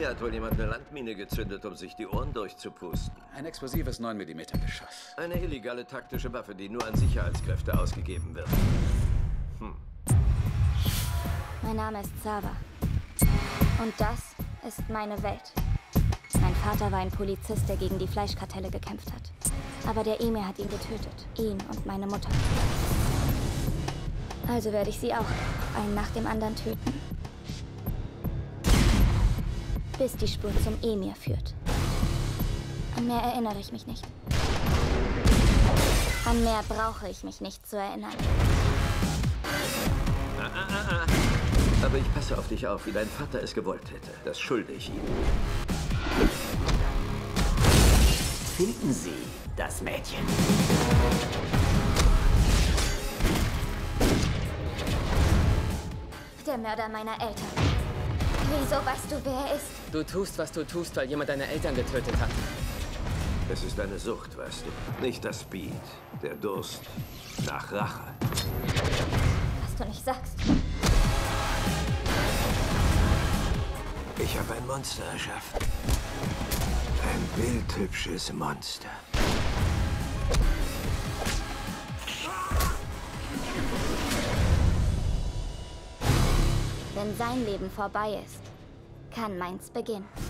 Hier hat wohl jemand eine Landmine gezündet, um sich die Ohren durchzupusten. Ein explosives 9mm-Geschoss. Eine illegale taktische Waffe, die nur an Sicherheitskräfte ausgegeben wird. Mein Name ist Sawa. Und das ist meine Welt. Mein Vater war ein Polizist, der gegen die Fleischkartelle gekämpft hat. Aber der Emir hat ihn getötet. Ihn und meine Mutter. Also werde ich sie auch einen nach dem anderen töten. Bis die Spur zum Emir führt. An mehr erinnere ich mich nicht. An mehr brauche ich mich nicht zu erinnern. Aber ich passe auf dich auf, wie dein Vater es gewollt hätte. Das schulde ich ihm. Finden Sie das Mädchen. Der Mörder meiner Eltern. Wieso weißt du, wer er ist? Du tust, was du tust, weil jemand deine Eltern getötet hat. Es ist eine Sucht, weißt du. Nicht das Speed, der Durst nach Rache. Was du nicht sagst. Ich habe ein Monster erschaffen. Ein bildhübsches Monster. Wenn sein Leben vorbei ist, kann meins beginnen.